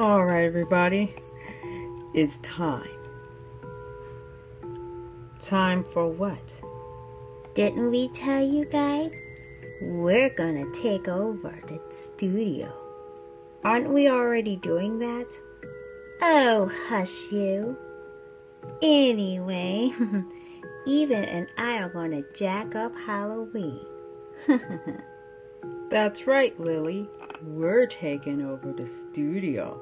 All right, everybody, it's time. Time for what? Didn't we tell you guys? We're gonna take over the studio. Aren't we already doing that? Oh, hush you. Anyway, Even and I are gonna jack up Halloween. That's right, Lily. We're taking over the studio.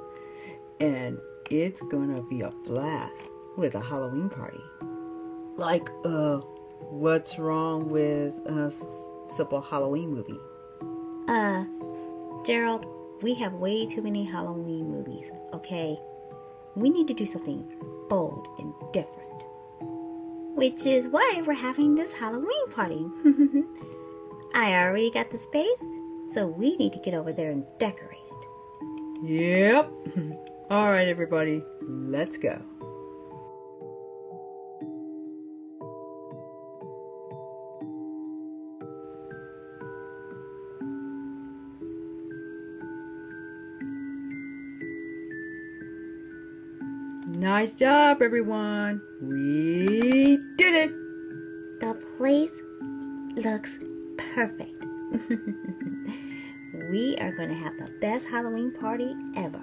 And it's gonna be a blast with a Halloween party. Like, what's wrong with a simple Halloween movie? Gerald, we have way too many Halloween movies, okay? We need to do something bold and different. Which is why we're having this Halloween party. I already got the space, so we need to get over there and decorate it. Yep. All right, everybody, let's go. Nice job, everyone. We did it. The place looks perfect. We are going to have the best Halloween party ever.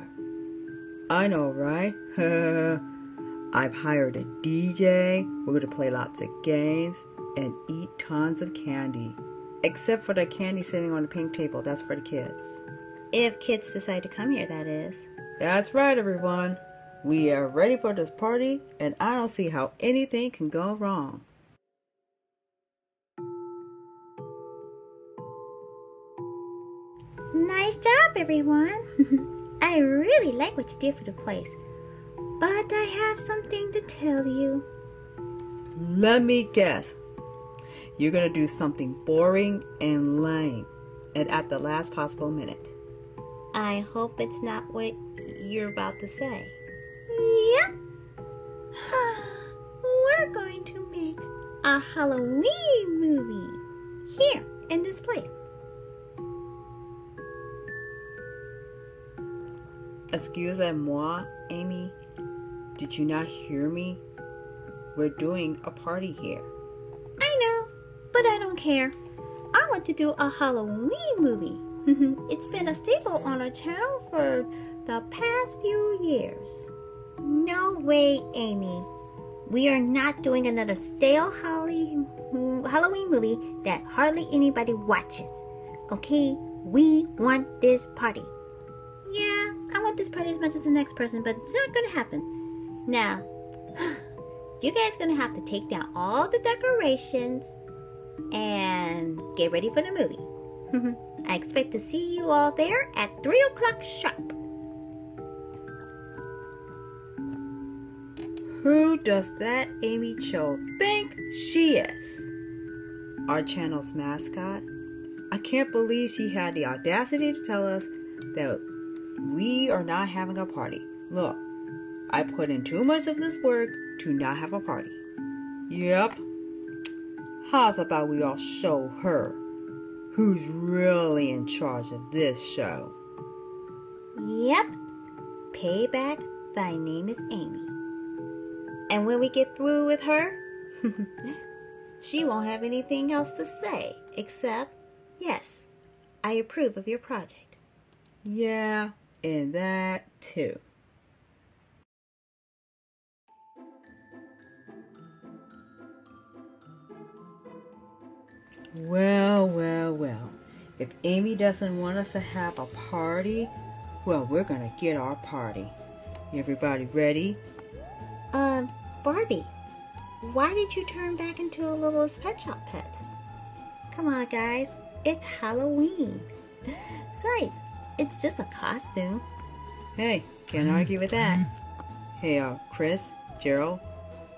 I know, right? I've hired a DJ. We're going to play lots of games and eat tons of candy. Except for the candy sitting on the pink table. That's for the kids. If kids decide to come here, that is. That's right, everyone. We are ready for this party, and I don't see how anything can go wrong. Nice job, everyone. I really like what you did for the place, but I have something to tell you. Let me guess. You're going to do something boring and lame, and at the last possible minute. I hope it's not what you're about to say. Yep. We're going to make a Halloween movie here in this place. Excusez-moi, Amy. Did you not hear me? We're doing a party here. I know, but I don't care. I want to do a Halloween movie. It's been a staple on our channel for the past few years. No way, Amy. We are not doing another stale Halloween movie that hardly anybody watches. Okay, we want this party. Yeah, I want this party as much as the next person, but it's not going to happen. Now, you guys are going to have to take down all the decorations and get ready for the movie. I expect to see you all there at 3 o'clock sharp. Who does that Amy Cho think she is? Our channel's mascot? I can't believe she had the audacity to tell us that we are not having a party. Look, I put in too much of this work to not have a party. Yep. How's about we all show her who's really in charge of this show? Yep. Payback, thy name is Amy. And when we get through with her, she won't have anything else to say except, yes, I approve of your project. Yeah, and that too. Well, well, well. If Amy doesn't want us to have a party, well, we're going to get our party. Everybody ready? Barbie, why did you turn back into a little pet shop pet? Come on, guys, it's Halloween. Besides, it's just a costume. Hey, can't argue with that. Hey, Chris, Gerald,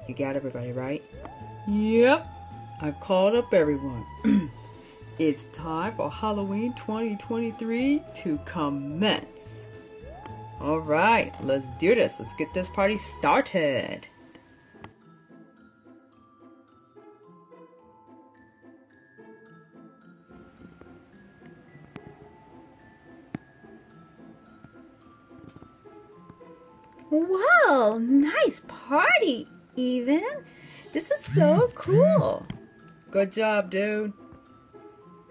you got everybody, right? Yep, I've called up everyone. It's time for Halloween 2023 to commence. All right, let's do this. Let's get this party started. Wow, nice party, Even. This is so cool. Good job, dude.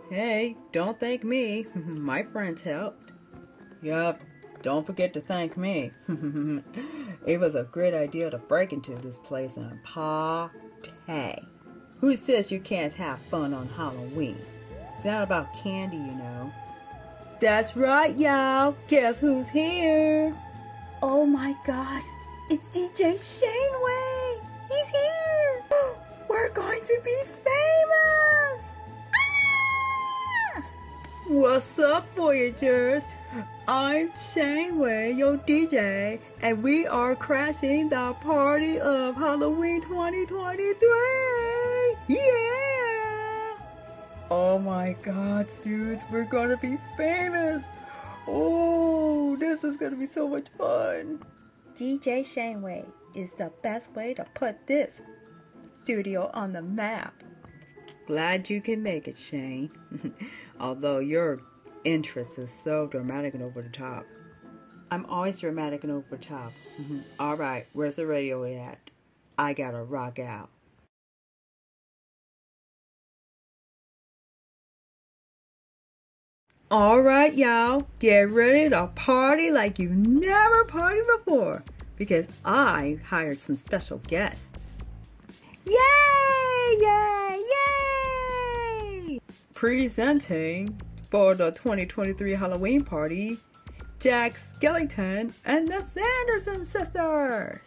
Hey, don't thank me. My friends helped. Yup, don't forget to thank me. It was a great idea to break into this place and party. Who says you can't have fun on Halloween? It's not about candy, you know. That's right, y'all. Guess who's here? Oh my gosh, it's DJ Shaneway. He's here. We're going to be famous. Ah! What's up, Voyagers? I'm Shaneway, your DJ, and we are crashing the party of Halloween 2023! Yeah! Oh my god, dudes, we're gonna be famous! Oh, this is gonna be so much fun! DJ Shaneway is the best way to put this studio on the map. Glad you can make it, Shane. Although you're interest is so dramatic and over the top. I'm always dramatic and over the top. All right, where's the radio at? I gotta rock out. All right, y'all, get ready to party like you've never partied before, because I hired some special guests. Yay! Yay! Yay! Presenting, for the 2023 Halloween party, Jack Skellington and the Sanderson sisters.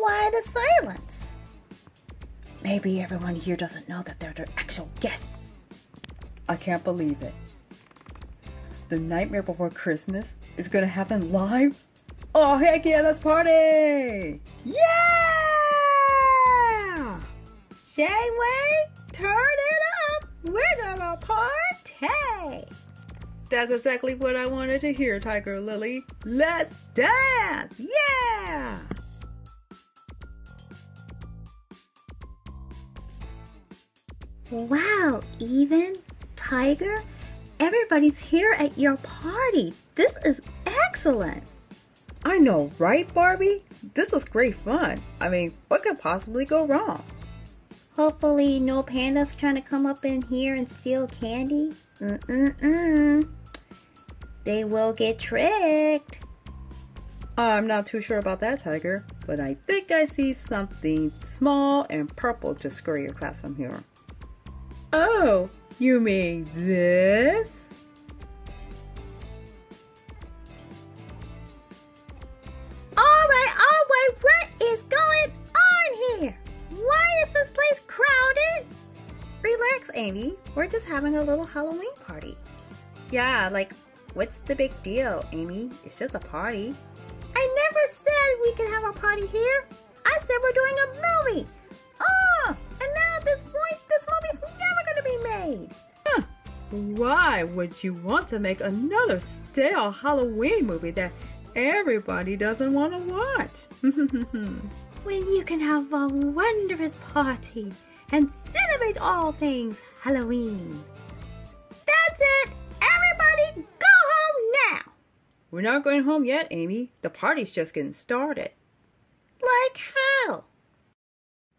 Why the silence? Maybe everyone here doesn't know that they're their actual guests. I can't believe it. The Nightmare Before Christmas is gonna happen live? Oh, heck yeah, let's party! Yeah! Shaneway, turn it up! We're gonna party! That's exactly what I wanted to hear, Tiger-Lily. Let's dance! Yeah! Wow, Even, Tiger, everybody's here at your party. This is excellent! I know, right, Barbie? This is great fun. I mean, what could possibly go wrong? Hopefully no pandas trying to come up in here and steal candy. They will get tricked. I'm not too sure about that, Tiger, but I think I see something small and purple just scurry across from here. Oh, you mean this? Amy, we're just having a little Halloween party. Yeah, like, what's the big deal, Amy? It's just a party. I never said we could have a party here. I said we're doing a movie. Oh, and now at this point, this movie's never gonna be made. Huh. Why would you want to make another stale Halloween movie that everybody doesn't want to watch? When you can have a wondrous party and celebrate all things Halloween. That's it! Everybody go home now! We're not going home yet, Amy. The party's just getting started. Like how?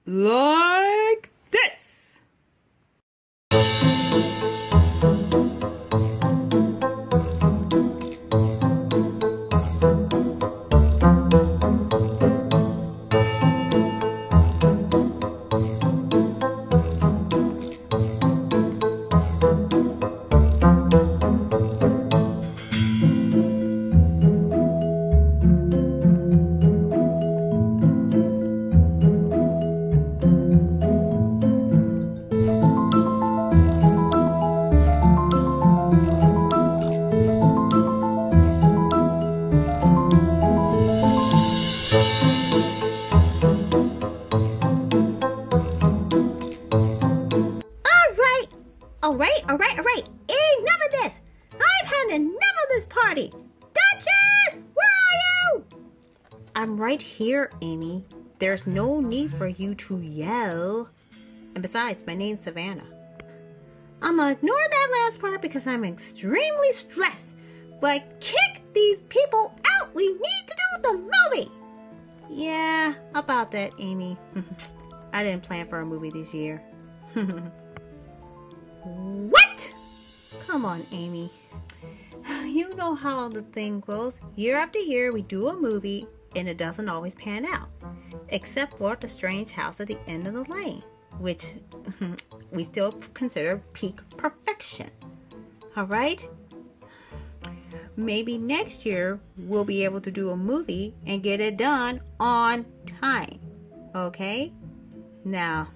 Like this! All right, enough of this! I've had enough of this party! Duchess, where are you? I'm right here, Amy. There's no need for you to yell. And besides, my name's Savannah. I'ma ignore that last part because I'm extremely stressed. But kick these people out! We need to do the movie! Yeah, about that, Amy. I didn't plan for a movie this year. What? Come on, Amy. You know how the thing goes. Year after year, we do a movie, and it doesn't always pan out. Except for The Strange House at the End of the Lane, which we still consider peak perfection. Alright? Maybe next year, we'll be able to do a movie and get it done on time. Okay? Now,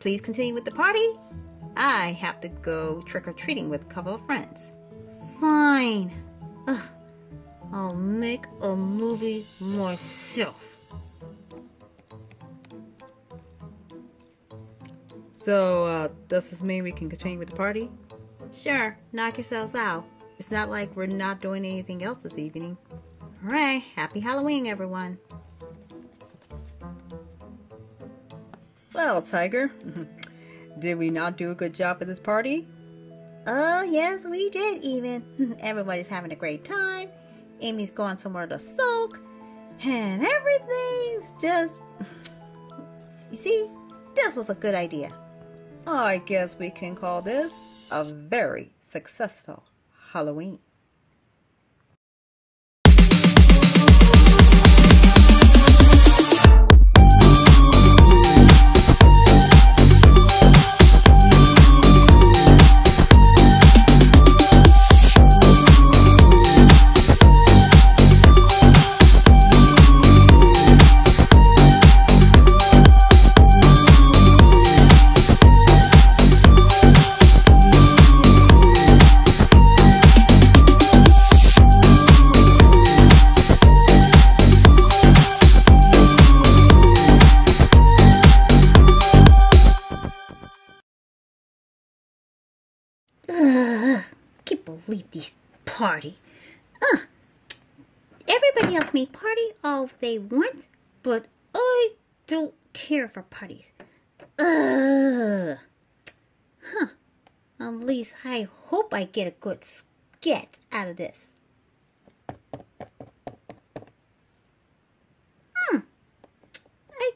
please continue with the party. I have to go trick-or-treating with a couple of friends. Fine. Ugh. I'll make a movie myself. So, does this mean we can continue with the party? Sure, knock yourselves out. It's not like we're not doing anything else this evening. Alright, happy Halloween, everyone. Well, Tiger, did we not do a good job at this party? Oh, yes, we did, even. Everybody's having a great time. Amy's going somewhere to soak. And everything's just... You see, this was a good idea. I guess we can call this a very successful Halloween. Can't believe this party. Everybody else may party all they want, but I don't care for parties. At least I hope I get a good sketch out of this. I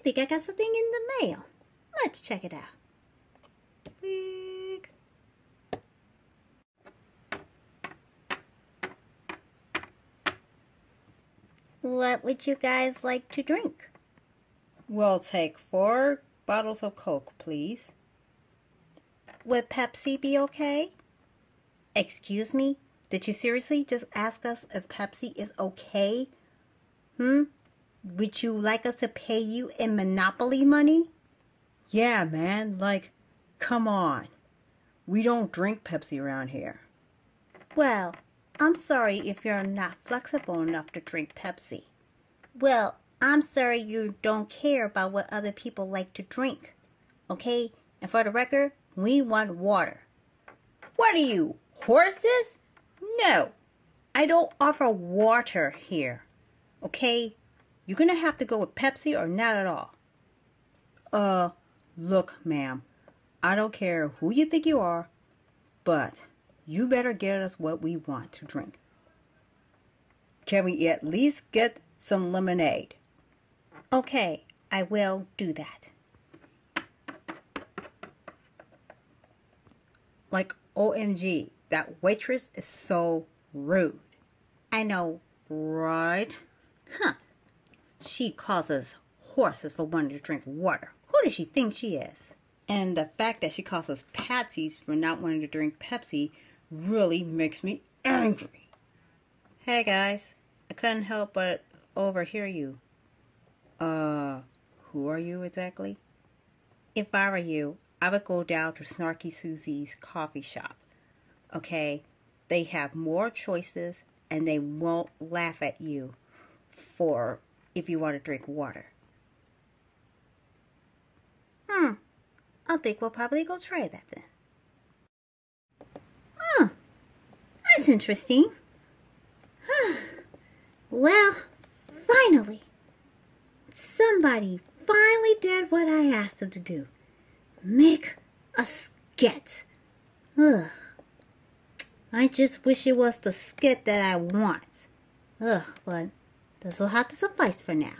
think I got something in the mail. Let's check it out. What would you guys like to drink? We'll take 4 bottles of Coke, please. Would Pepsi be okay? Excuse me? Did you seriously just ask us if Pepsi is okay? Would you like us to pay you in Monopoly money? Yeah, man. Like, come on. We don't drink Pepsi around here. Well... I'm sorry if you're not flexible enough to drink Pepsi. Well, I'm sorry you don't care about what other people like to drink. Okay? And for the record, we want water. What are you, horses? No. I don't offer water here. Okay? You're gonna have to go with Pepsi or not at all. Look, ma'am. I don't care who you think you are, but... You better get us what we want to drink. Can we at least get some lemonade? Okay, I will do that. Like, OMG, that waitress is so rude. I know, right? She calls us horses for wanting to drink water. Who does she think she is? And the fact that she calls us patsies for not wanting to drink Pepsi... really makes me angry. Hey guys, I couldn't help but overhear you. Who are you exactly? If I were you, I would go down to Snarky Susie's Coffee Shop. Okay, they have more choices and they won't laugh at you for if you want to drink water. I think we'll probably go try that then. That's interesting. Well, finally. Somebody finally did what I asked him to do. Make a skit. Ugh. I just wish it was the skit that I want. Ugh, but this will have to suffice for now.